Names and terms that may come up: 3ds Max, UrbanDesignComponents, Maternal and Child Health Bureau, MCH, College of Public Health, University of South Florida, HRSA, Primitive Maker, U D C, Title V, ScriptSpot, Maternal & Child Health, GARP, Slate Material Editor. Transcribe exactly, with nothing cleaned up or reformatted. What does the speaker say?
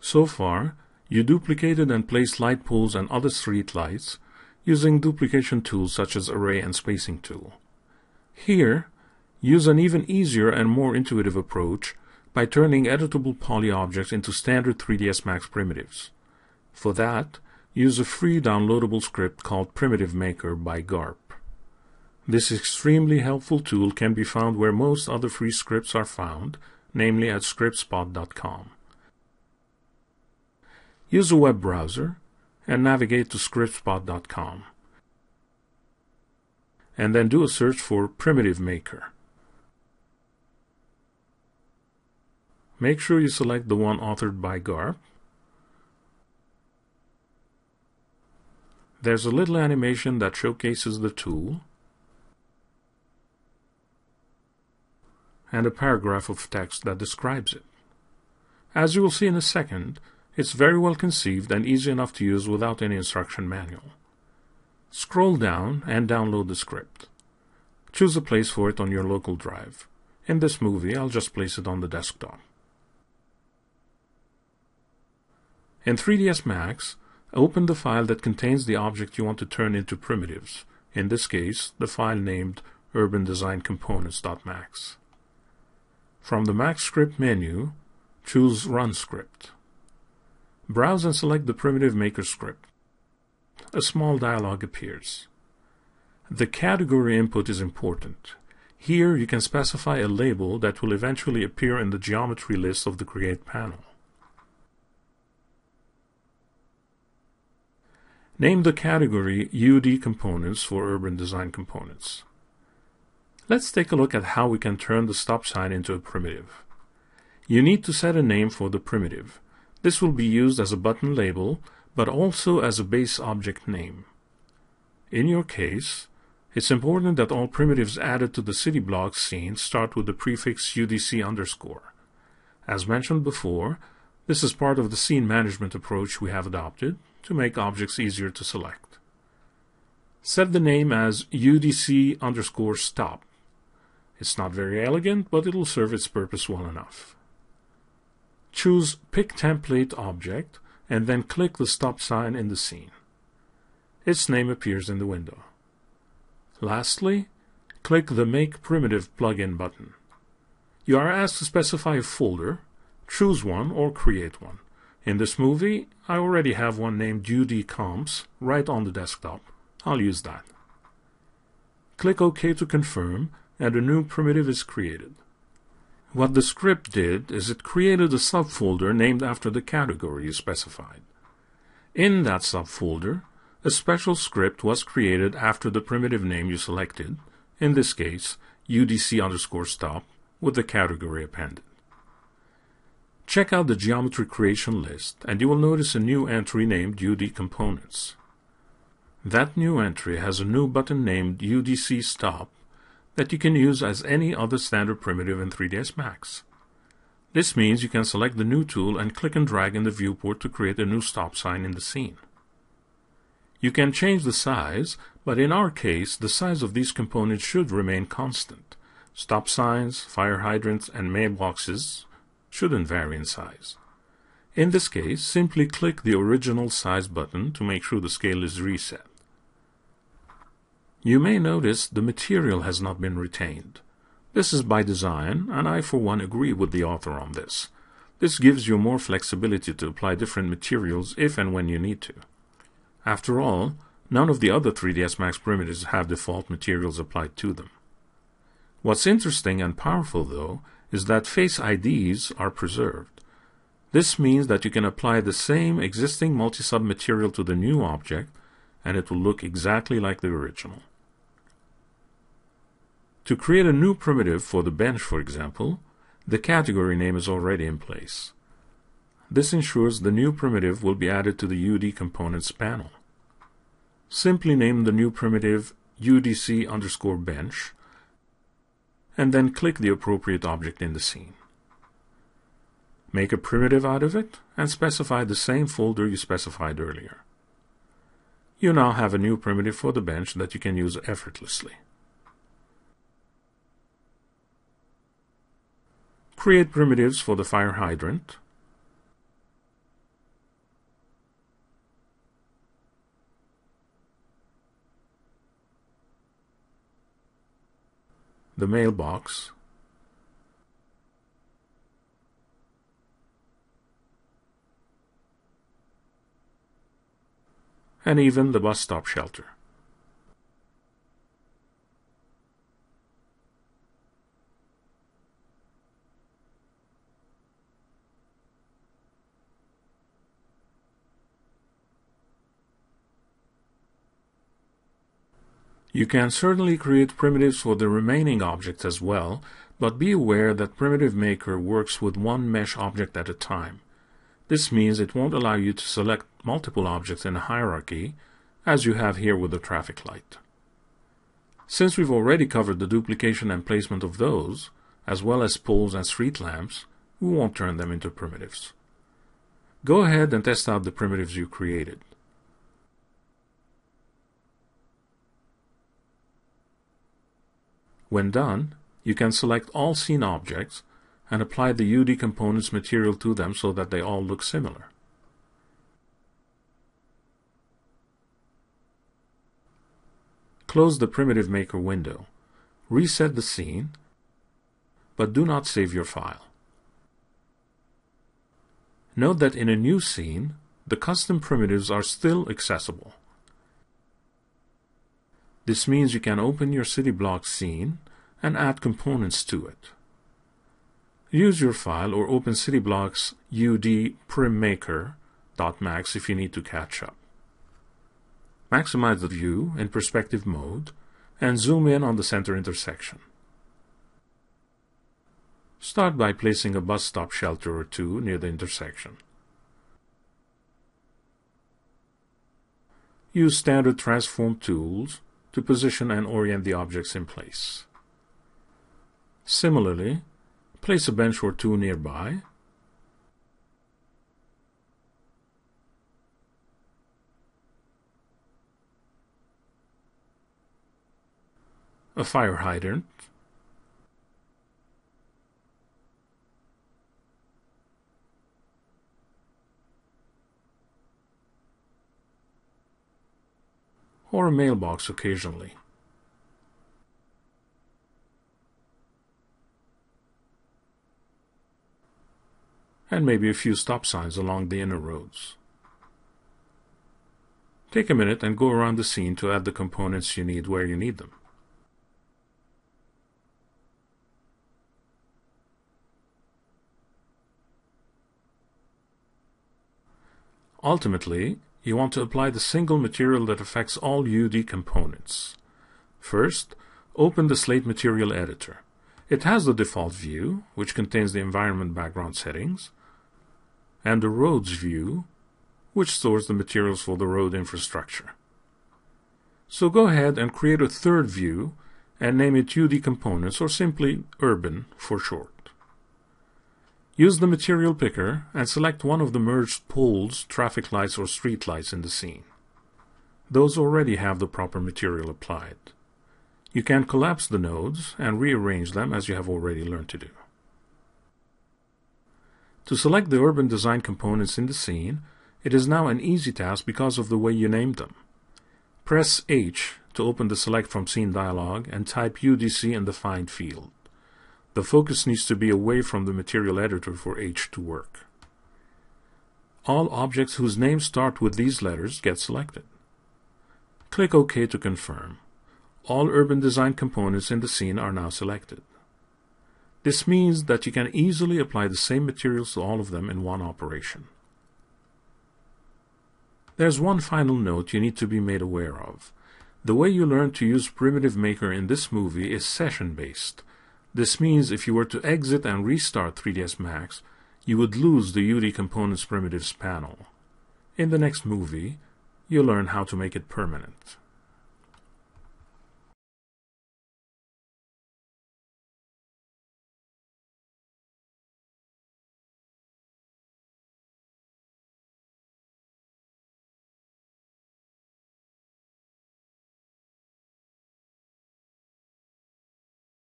So far, you duplicated and placed light poles and other street lights using duplication tools such as Array and Spacing tool. Here, use an even easier and more intuitive approach by turning editable poly objects into standard three D S Max primitives. For that, use a free downloadable script called Primitive Maker by GARP. This extremely helpful tool can be found where most other free scripts are found, namely at script spot dot com. Use a web browser and navigate to script spot dot com. And then do a search for Primitive Maker. Make sure you select the one authored by GARP. There's a little animation that showcases the tool and a paragraph of text that describes it. As you will see in a second, it's very well conceived and easy enough to use without any instruction manual. Scroll down and download the script. Choose a place for it on your local drive. In this movie, I'll just place it on the desktop. In three D S Max, open the file that contains the object you want to turn into primitives, in this case, the file named urban design components dot max. From the Max script menu, choose Run Script. Browse and select the Primitive Maker script. A small dialog appears. The category input is important. Here you can specify a label that will eventually appear in the geometry list of the Create panel. Name the category U D Components for Urban Design Components. Let's take a look at how we can turn the stop sign into a primitive. You need to set a name for the primitive. This will be used as a button label, but also as a base object name. In your case, it's important that all primitives added to the city block scene start with the prefix U D C underscore. As mentioned before, this is part of the scene management approach we have adopted to make objects easier to select. Set the name as U D C underscore stop. It's not very elegant, but it'll serve its purpose well enough. Choose Pick Template Object, and then click the stop sign in the scene. Its name appears in the window. Lastly, click the Make Primitive plugin button. You are asked to specify a folder, choose one or create one. In this movie, I already have one named U D Comps right on the desktop. I'll use that. Click OK to confirm, and a new primitive is created. What the script did is it created a subfolder named after the category you specified. In that subfolder, a special script was created after the primitive name you selected, in this case, U D C underscore stop, with the category appended. Check out the geometry creation list, and you will notice a new entry named U D Components. That new entry has a new button named U D C stop, that you can use as any other standard primitive in three D S Max. This means you can select the new tool and click and drag in the viewport to create a new stop sign in the scene. You can change the size, but in our case, the size of these components should remain constant. Stop signs, fire hydrants, and mailboxes shouldn't vary in size. In this case, simply click the original size button to make sure the scale is reset. You may notice the material has not been retained. This is by design, and I for one agree with the author on this. This gives you more flexibility to apply different materials if and when you need to. After all, none of the other three D S Max primitives have default materials applied to them. What's interesting and powerful, though, is that face I Ds are preserved. This means that you can apply the same existing multi-sub material to the new object, and it will look exactly like the original. To create a new primitive for the bench, for example, the category name is already in place. This ensures the new primitive will be added to the U D Components panel. Simply name the new primitive U D C underscore bench, and then click the appropriate object in the scene. Make a primitive out of it, and specify the same folder you specified earlier. You now have a new primitive for the bench that you can use effortlessly. Create primitives for the fire hydrant, the mailbox, and even the bus stop shelter. You can certainly create primitives for the remaining objects as well, but be aware that Primitive Maker works with one mesh object at a time. This means it won't allow you to select multiple objects in a hierarchy, as you have here with the traffic light. Since we've already covered the duplication and placement of those, as well as poles and street lamps, we won't turn them into primitives. Go ahead and test out the primitives you created. When done, you can select all scene objects and apply the U D components material to them so that they all look similar. Close the Primitive Maker window. Reset the scene, but do not save your file. Note that in a new scene, the custom primitives are still accessible. This means you can open your city block scene and add components to it. Use your file or open city blocks U D primmaker.max if you need to catch up. Maximize the view in perspective mode and zoom in on the center intersection. Start by placing a bus stop shelter or two near the intersection. Use standard transform tools to position and orient the objects in place. Similarly, place a bench or two nearby, a fire hydrant, or a mailbox occasionally. And maybe a few stop signs along the inner roads. Take a minute and go around the scene to add the components you need where you need them. Ultimately, you want to apply the single material that affects all U D components. First, open the Slate Material Editor. It has the default view, which contains the environment background settings, and the roads view, which stores the materials for the road infrastructure. So go ahead and create a third view and name it U D Components, or simply Urban for short. Use the material picker and select one of the merged poles, traffic lights, or street lights in the scene. Those already have the proper material applied. You can collapse the nodes and rearrange them as you have already learned to do. To select the urban design components in the scene, it is now an easy task because of the way you named them. Press H to open the Select from Scene dialog and type U D C in the Find field. The focus needs to be away from the material editor for H to work. All objects whose names start with these letters get selected. Click OK to confirm. All urban design components in the scene are now selected. This means that you can easily apply the same materials to all of them in one operation. There's one final note you need to be made aware of. The way you learn to use Primitive Maker in this movie is session-based. This means if you were to exit and restart three D S Max, you would lose the U D Components Primitives panel. In the next movie, you'll learn how to make it permanent.